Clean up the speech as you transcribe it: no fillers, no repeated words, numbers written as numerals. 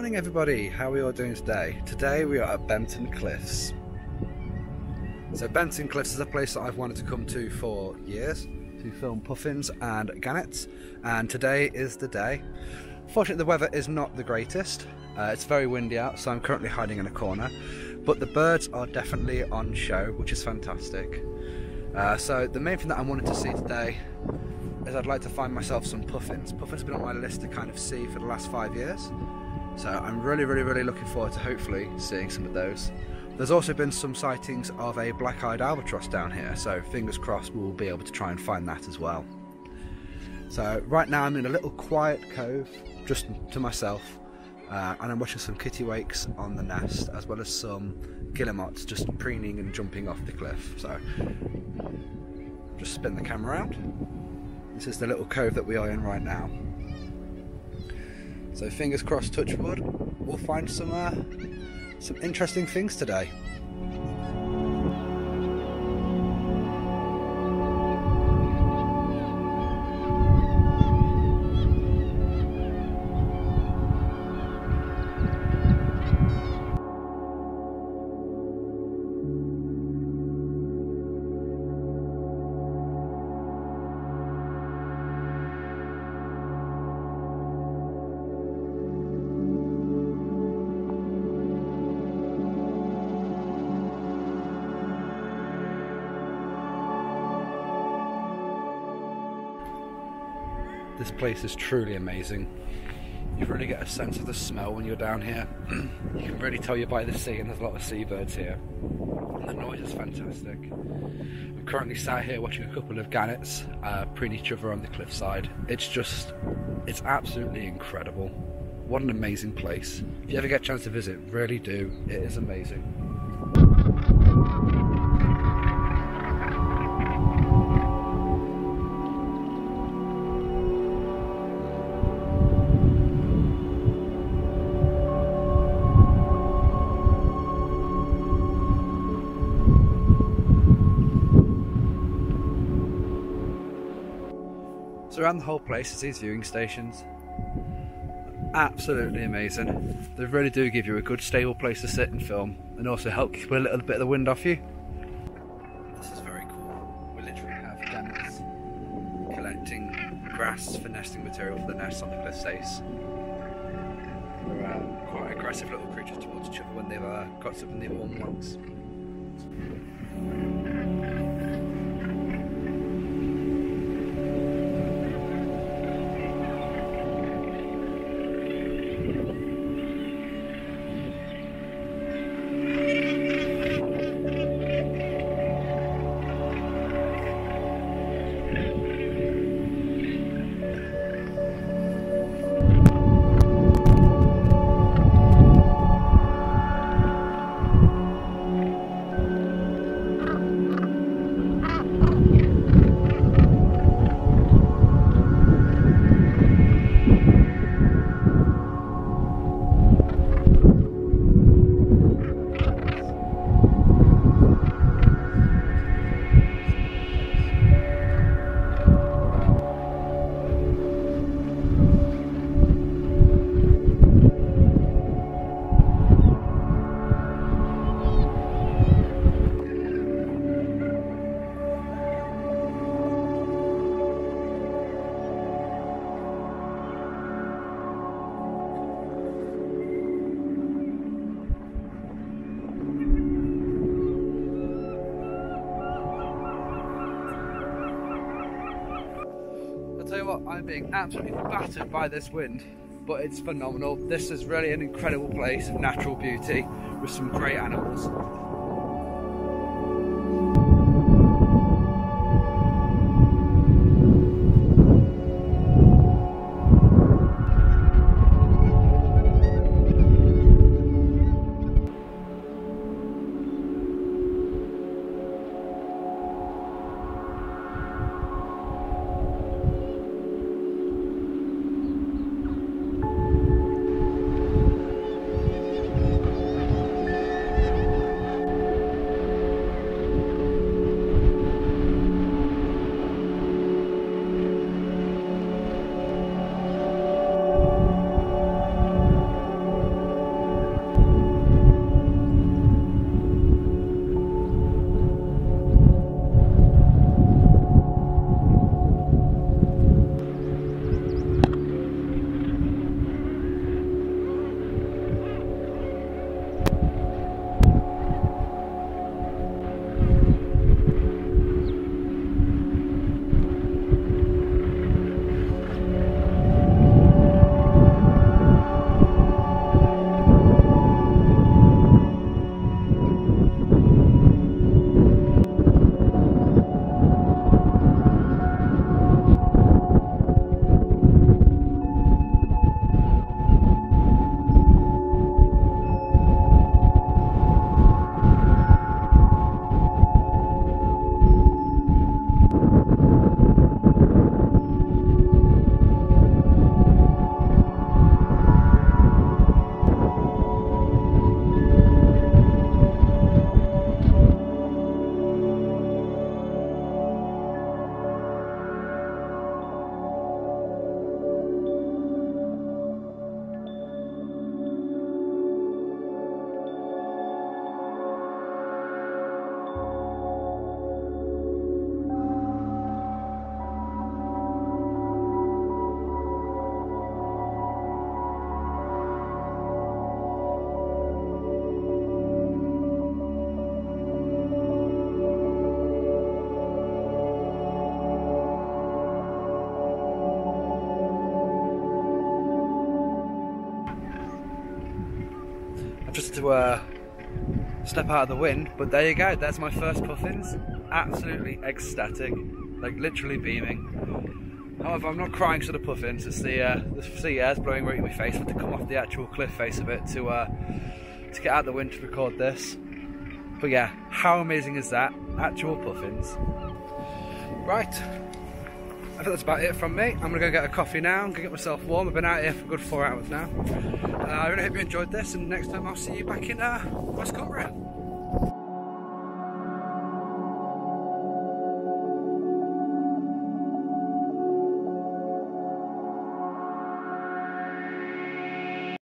morning everybody, how are you all doing today? Today we are at Bempton Cliffs. So Bempton Cliffs is a place that I've wanted to come to for years to film puffins and gannets, and today is the day. Fortunately the weather is not the greatest, it's very windy out, so I'm currently hiding in a corner, but the birds are definitely on show, which is fantastic. So the main thing that I wanted to see today is I'd like to find myself some puffins. Puffins have been on my list to kind of see for the last 5 years. So I'm really looking forward to hopefully seeing some of those. There's also been some sightings of a black-eyed albatross down here, so fingers crossed we'll be able to try and find that as well. So right now I'm in a little quiet cove, just to myself, and I'm watching some kittiwakes on the nest, as well as some guillemots just preening and jumping off the cliff. So just spin the camera around. This is the little cove that we are in right now. So fingers crossed, touch wood, we'll find some interesting things today. This place is truly amazing. You really get a sense of the smell when you're down here. You can really tell you're by the sea, and there's a lot of seabirds here. And the noise is fantastic. I'm currently sat here watching a couple of gannets preen each other on the cliffside. It's absolutely incredible. What an amazing place. If you ever get a chance to visit, really do. It is amazing. So around the whole place is these viewing stations. Absolutely amazing. They really do give you a good stable place to sit and film, and also help keep a little bit of the wind off you. This is very cool. We literally have gannets collecting grass for nesting material for the nests on the cliff face. They're quite aggressive little creatures towards each other when they've got something they all want. I'm being absolutely battered by this wind, but it's phenomenal. This is really an incredible place of natural beauty with some great animals. to step out of the wind, but there you go, that's my first puffins. Absolutely ecstatic, like literally beaming. However, I'm not crying for the puffins, it's the sea air's blowing right in my face. I had to come off the actual cliff face of it to get out of the wind to record this. But yeah, how amazing is that? Actual puffins. Right, I think that's about it from me. I'm gonna go get a coffee now, I'm gonna get myself warm. I've been out here for a good 4 hours now. I really hope you enjoyed this, and next time I'll see you back in West Cumbria.